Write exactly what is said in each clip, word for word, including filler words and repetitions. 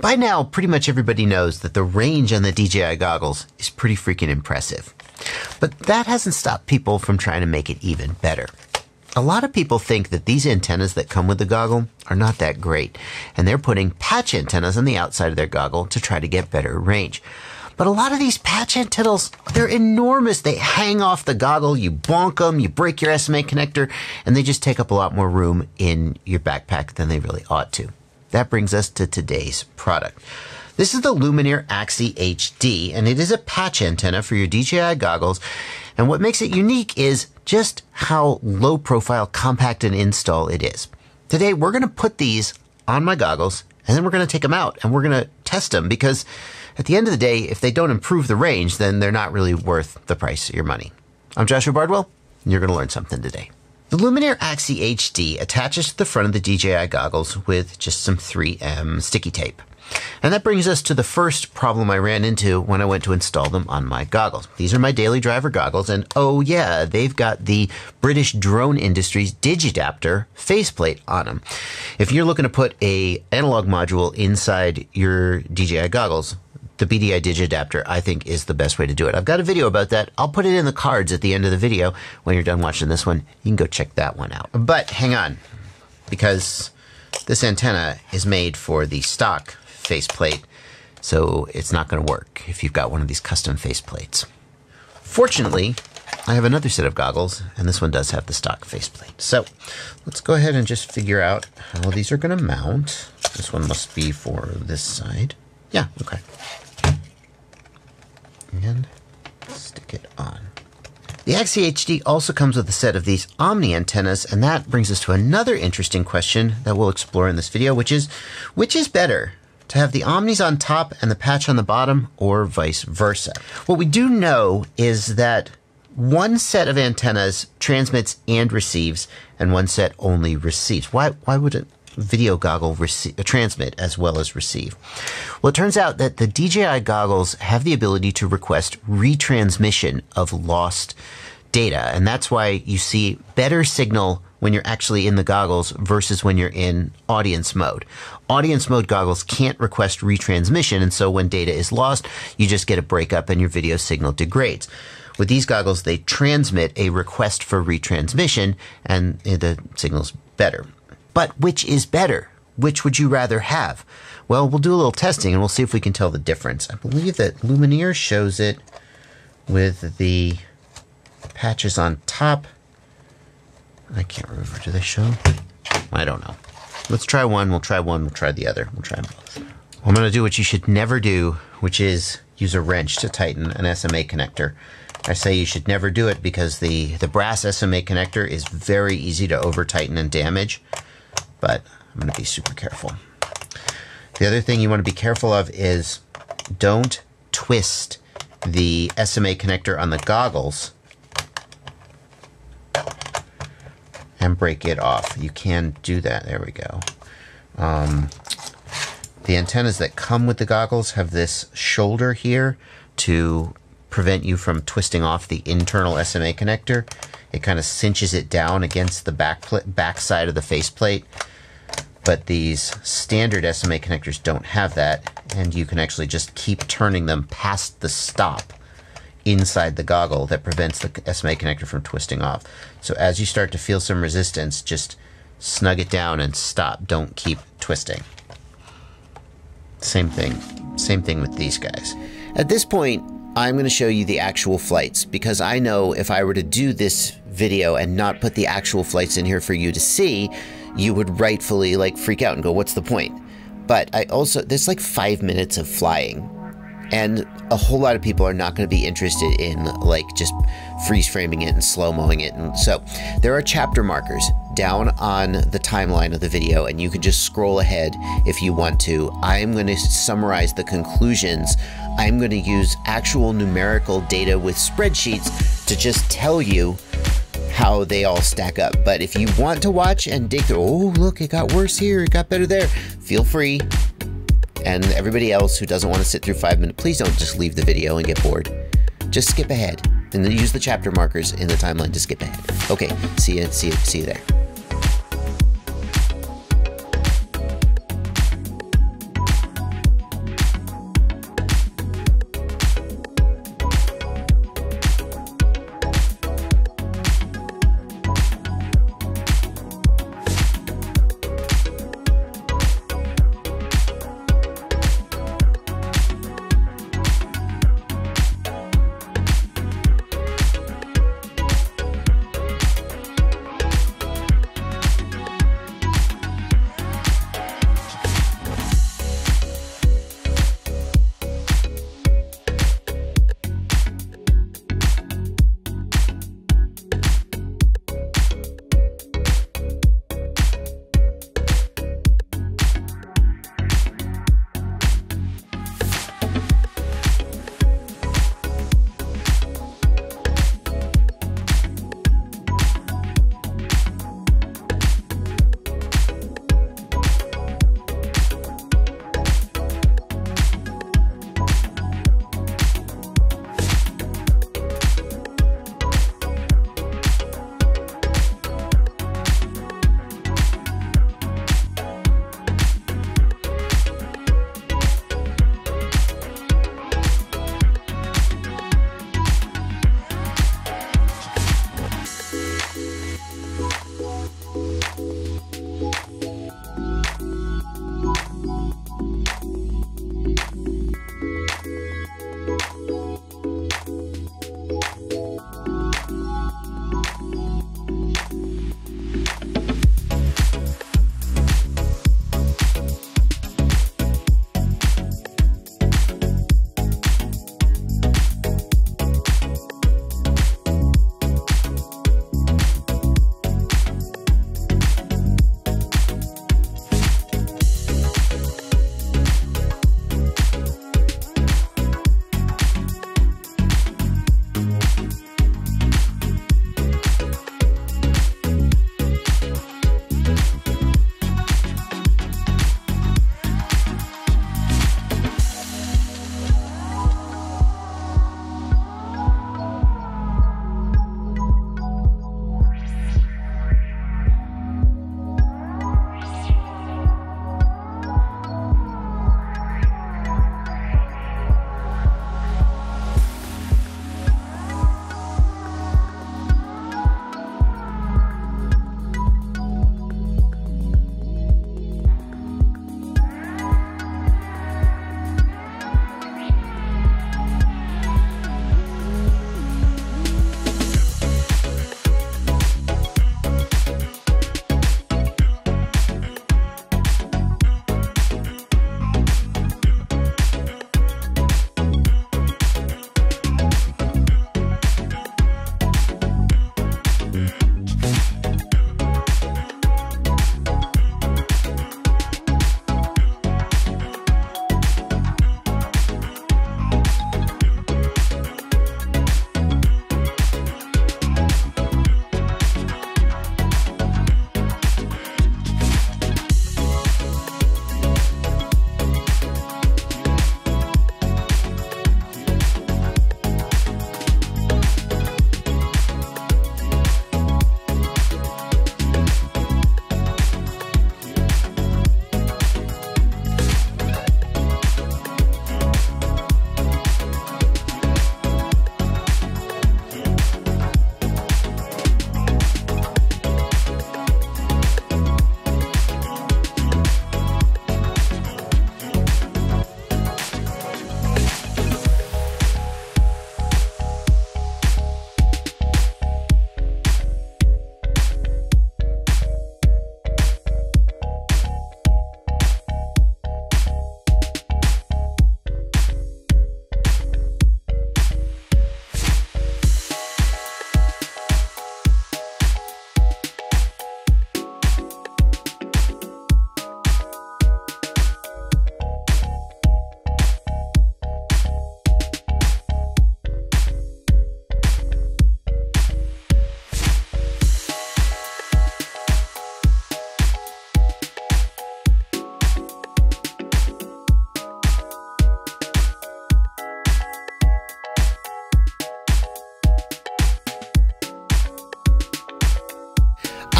By now, pretty much everybody knows that the range on the D J I goggles is pretty freaking impressive. But that hasn't stopped people from trying to make it even better. A lot of people think that these antennas that come with the goggle are not that great, and they're putting patch antennas on the outside of their goggle to try to get better range. But a lot of these patch antennas, they're enormous. They hang off the goggle, you bonk them, you break your S M A connector, and they just take up a lot more room in your backpack than they really ought to. That brings us to today's product. This is the Lumenier Axii H D, and it is a patch antenna for your D J I goggles. And what makes it unique is just how low profile, compact, and install it is. Today, we're going to put these on my goggles, and then we're going to take them out, and we're going to test them, because at the end of the day, if they don't improve the range, then they're not really worth the price of your money. I'm Joshua Bardwell, and you're going to learn something today. The Lumenier Axii H D attaches to the front of the D J I goggles with just some three M sticky tape. And that brings us to the first problem I ran into when I went to install them on my goggles. These are my daily driver goggles, and oh yeah, they've got the British Drone Industries DigiAdapter faceplate on them. If you're looking to put an analog module inside your D J I goggles, the B D I DigiAdapter, I think, is the best way to do it. I've got a video about that. I'll put it in the cards at the end of the video. When you're done watching this one, you can go check that one out. But hang on, because this antenna is made for the stock faceplate, so it's not going to work if you've got one of these custom faceplates. Fortunately, I have another set of goggles, and this one does have the stock faceplate. So let's go ahead and just figure out how these are going to mount. This one must be for this side. Yeah, okay. And stick it on. The Axii H D also comes with a set of these Omni antennas, and that brings us to another interesting question that we'll explore in this video, which is, which is better? To have the Omnis on top and the patch on the bottom, or vice versa? What we do know is that one set of antennas transmits and receives, and one set only receives. Why, why would a video goggle receive, transmit as well as receive? Well, it turns out that the D J I goggles have the ability to request retransmission of lost data, and that's why you see better signal when you're actually in the goggles versus when you're in audience mode. Audience mode goggles can't request retransmission, and so when data is lost, you just get a breakup and your video signal degrades. With these goggles, they transmit a request for retransmission, and the signal's better. But which is better? Which would you rather have? Well, we'll do a little testing, and we'll see if we can tell the difference. I believe that Lumenier shows it with the patches on top. I can't remember. Do they show? I don't know. Let's try one. We'll try one. We'll try the other. We'll try them both. I'm going to do what you should never do, which is use a wrench to tighten an S M A connector. I say you should never do it because the, the brass S M A connector is very easy to over-tighten and damage, but I'm going to be super careful. The other thing you want to be careful of is don't twist the S M A connector on the goggles and break it off. You can do that. There we go. Um, the antennas that come with the goggles have this shoulder here to prevent you from twisting off the internal S M A connector. It kind of cinches it down against the back, back side of the faceplate, but these standard S M A connectors don't have that, and you can actually just keep turning them past the stop inside the goggle that prevents the S M A connector from twisting off. So as you start to feel some resistance, just snug it down and stop. Don't keep twisting. Same thing. Same thing with these guys. At this point, I'm going to show you the actual flights, because I know if I were to do this video and not put the actual flights in here for you to see, you would rightfully like freak out and go, what's the point? But I also, there's like five minutes of flying, and a whole lot of people are not going to be interested in like just freeze framing it and slow-moing it. And so there are chapter markers down on the timeline of the video, and you can just scroll ahead if you want to. I'm going to summarize the conclusions. I'm going to use actual numerical data with spreadsheets to just tell you how they all stack up. But if you want to watch and dig through, oh, look, it got worse here, it got better there, feel free. And everybody else who doesn't want to sit through five minutes, please don't just leave the video and get bored. Just skip ahead and then use the chapter markers in the timeline to skip ahead. Okay, see you, see you, see you there.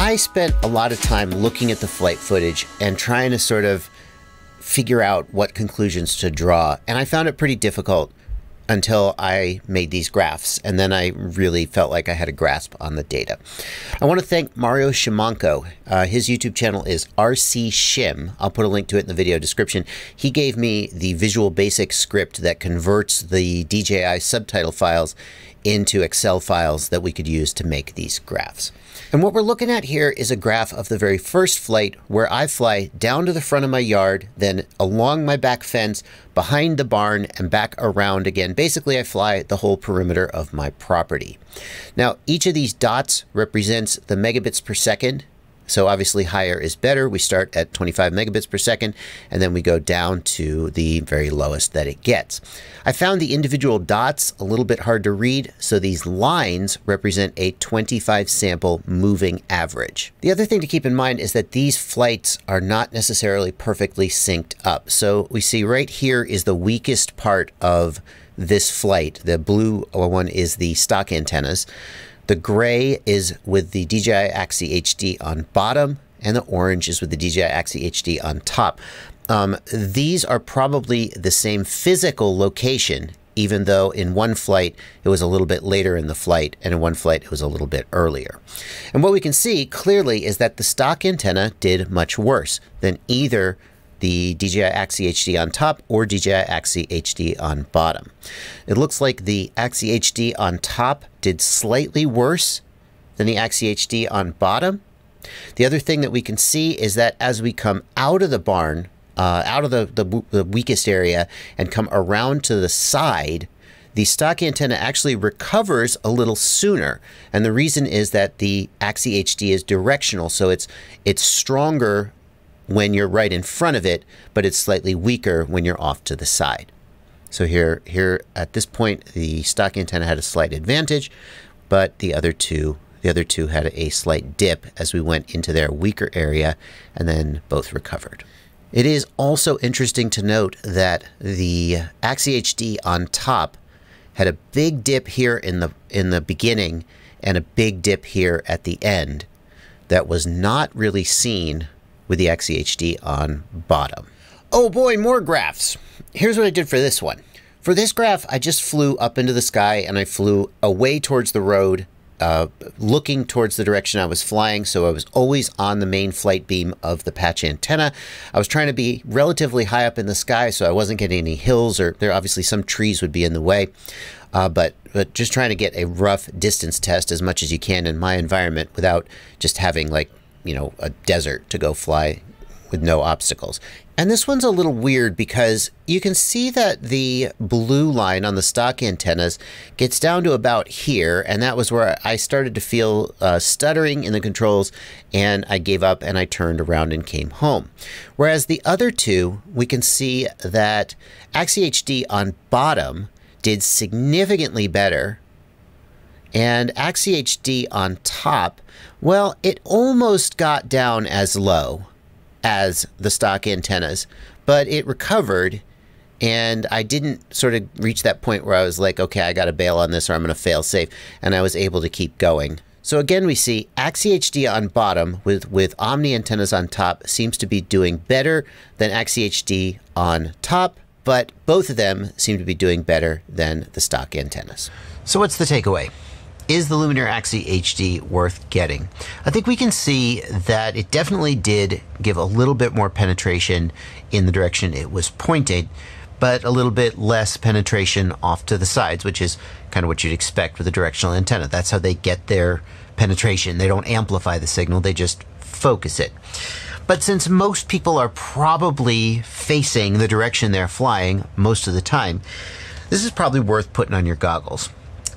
I spent a lot of time looking at the flight footage and trying to sort of figure out what conclusions to draw. And I found it pretty difficult until I made these graphs, and then I really felt like I had a grasp on the data. I want to thank Mario Shimanko. Uh, his YouTube channel is R C Shim. I'll put a link to it in the video description. He gave me the Visual Basic script that converts the D J I subtitle files into Excel files that we could use to make these graphs. And what we're looking at here is a graph of the very first flight where I fly down to the front of my yard, then along my back fence, behind the barn, and back around again. Basically, I fly the whole perimeter of my property. Now, each of these dots represents the megabits per second. So obviously higher is better. We start at twenty-five megabits per second, and then we go down to the very lowest that it gets. I found the individual dots a little bit hard to read, so these lines represent a twenty-five sample moving average. The other thing to keep in mind is that these flights are not necessarily perfectly synced up. So we see right here is the weakest part of this flight. The blue one is the stock antennas. The gray is with the D J I Axii H D on bottom, and the orange is with the D J I Axii H D on top. Um, these are probably the same physical location, even though in one flight it was a little bit later in the flight, and in one flight it was a little bit earlier. And what we can see clearly is that the stock antenna did much worse than either the D J I Axii H D on top or D J I Axii H D on bottom. It looks like the Axii H D on top did slightly worse than the Axii H D on bottom. The other thing that we can see is that as we come out of the barn, uh, out of the, the, the weakest area and come around to the side, the stock antenna actually recovers a little sooner. And the reason is that the Axii H D is directional, so it's, it's stronger when you're right in front of it, but it's slightly weaker when you're off to the side. So here, here at this point, the stock antenna had a slight advantage, but the other two, the other two had a slight dip as we went into their weaker area, and then both recovered. It is also interesting to note that the Axii H D on top had a big dip here in the in the beginning and a big dip here at the end that was not really seen with the Axii H D on bottom. Oh boy, more graphs. Here's what I did for this one. For this graph, I just flew up into the sky and I flew away towards the road, uh, looking towards the direction I was flying. So I was always on the main flight beam of the patch antenna. I was trying to be relatively high up in the sky, so I wasn't getting any hills, or there obviously some trees would be in the way. Uh, but, but just trying to get a rough distance test as much as you can in my environment without just having, like, you know, a desert to go fly with no obstacles. And this one's a little weird because you can see that the blue line on the stock antennas gets down to about here, and that was where I started to feel uh, stuttering in the controls, and I gave up and I turned around and came home. Whereas the other two, we can see that Axii H D on bottom did significantly better, and Axii H D on top, well, it almost got down as low as the stock antennas, but it recovered, and I didn't sort of reach that point where I was like, okay, I got to bail on this or I'm going to fail safe, and I was able to keep going. So again, we see Axii H D on bottom with, with Omni antennas on top seems to be doing better than Axii H D on top, but both of them seem to be doing better than the stock antennas. So what's the takeaway? Is the Lumenier Axii H D worth getting? I think we can see that it definitely did give a little bit more penetration in the direction it was pointed, but a little bit less penetration off to the sides, which is kind of what you'd expect with a directional antenna. That's how they get their penetration. They don't amplify the signal, they just focus it. But since most people are probably facing the direction they're flying most of the time, this is probably worth putting on your goggles.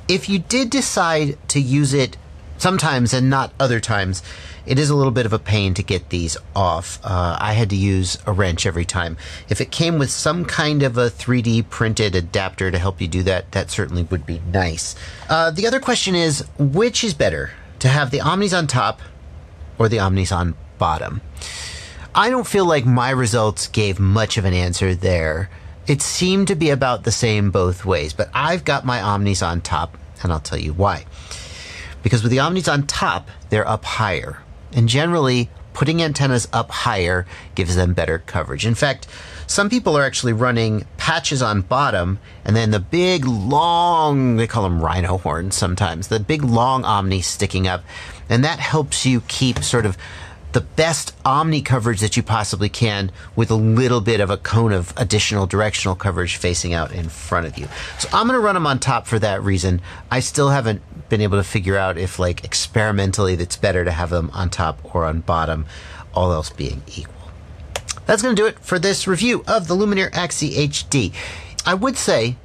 If you did decide to use it sometimes and not other times, it is a little bit of a pain to get these off. Uh, I had to use a wrench every time. If it came with some kind of a three D printed adapter to help you do that, that certainly would be nice. Uh, the other question is, which is better, to have the Omnis on top or the Omnis on bottom? I don't feel like my results gave much of an answer there. It seemed to be about the same both ways, but I've got my Omnis on top, and I'll tell you why. Because with the Omnis on top, they're up higher. And generally, putting antennas up higher gives them better coverage. In fact, some people are actually running patches on bottom, and then the big, long, they call them rhino horns sometimes, the big, long omni sticking up. And that helps you keep sort of the best omni coverage that you possibly can with a little bit of a cone of additional directional coverage facing out in front of you. So I'm going to run them on top for that reason. I still haven't been able to figure out if, like, experimentally it's better to have them on top or on bottom, all else being equal. That's going to do it for this review of the Lumenier Axii H D. I would say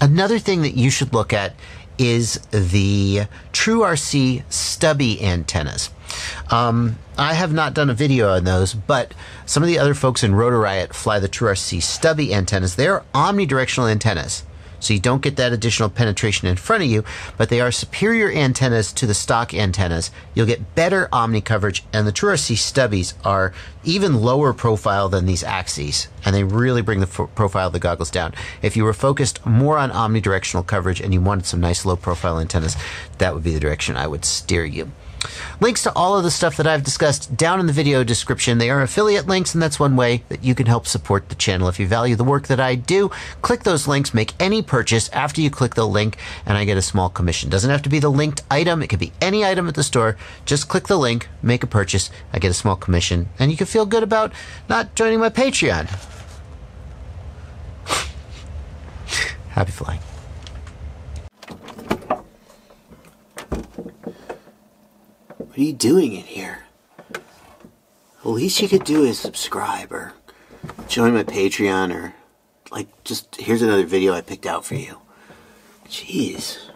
another thing that you should look at is the TrueRC stubby antennas. Um, I have not done a video on those, but some of the other folks in Rotor Riot fly the TrueRC stubby antennas. They're omnidirectional antennas, so you don't get that additional penetration in front of you, but they are superior antennas to the stock antennas. You'll get better omni coverage, and the TrueRC stubbies are even lower profile than these axes, and they really bring the profile of the goggles down. If you were focused more on omnidirectional coverage and you wanted some nice low profile antennas, that would be the direction I would steer you. Links to all of the stuff that I've discussed down in the video description. They are affiliate links, and that's one way that you can help support the channel. If you value the work that I do, click those links, make any purchase. After you click the link, and I get a small commission. Doesn't have to be the linked item. It could be any item at the store. Just click the link, make a purchase. I get a small commission, and you can feel good about not joining my Patreon. Happy flying. What are you doing in here? The least you could do is subscribe or join my Patreon, or, like, just here's another video I picked out for you. Jeez.